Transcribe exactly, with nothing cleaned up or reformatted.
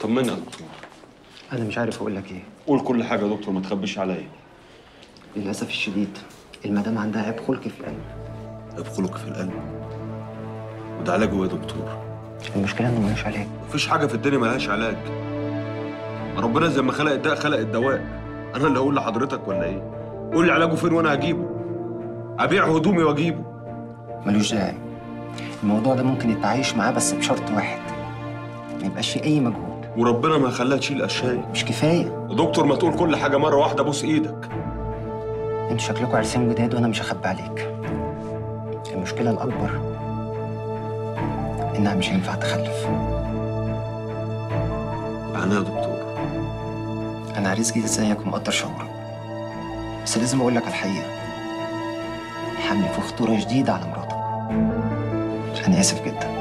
طمنا يا دكتور. أنا مش عارف أقول لك إيه. قول كل حاجة يا دكتور، ما تخبيش عليا. للأسف الشديد المدام عندها عيب خلق في القلب. عيب خلق في القلب؟ وده علاجه إيه يا دكتور؟ المشكلة إنه ملوش علاج. مفيش حاجة في الدنيا ملهاش علاج. ربنا زي ما خلق الداء خلق الدواء. أنا اللي أقول لحضرتك ولا إيه؟ قول لي علاجه فين وأنا هجيبه. أبيع هدومي وأجيبه. ملوش داعي. الموضوع ده ممكن يتعايش معاه بس بشرط واحد، ما يبقاش فيه أي مجهود. وربنا ما خلاها تشيل أشياء. مش كفاية دكتور ما تقول كل حاجة مرة واحدة. بوس إيدك. أنتوا شكلكوا عرسان جداد وأنا مش هخبي عليك. المشكلة الأكبر إنها مش هينفع تخلف. معناها يا دكتور؟ أنا عريس جديد زيك ومقدر شعورك، بس لازم أقول لك الحقيقة، الحمل فيه خطورة شديدة على مراتك. أنا آسف جدا.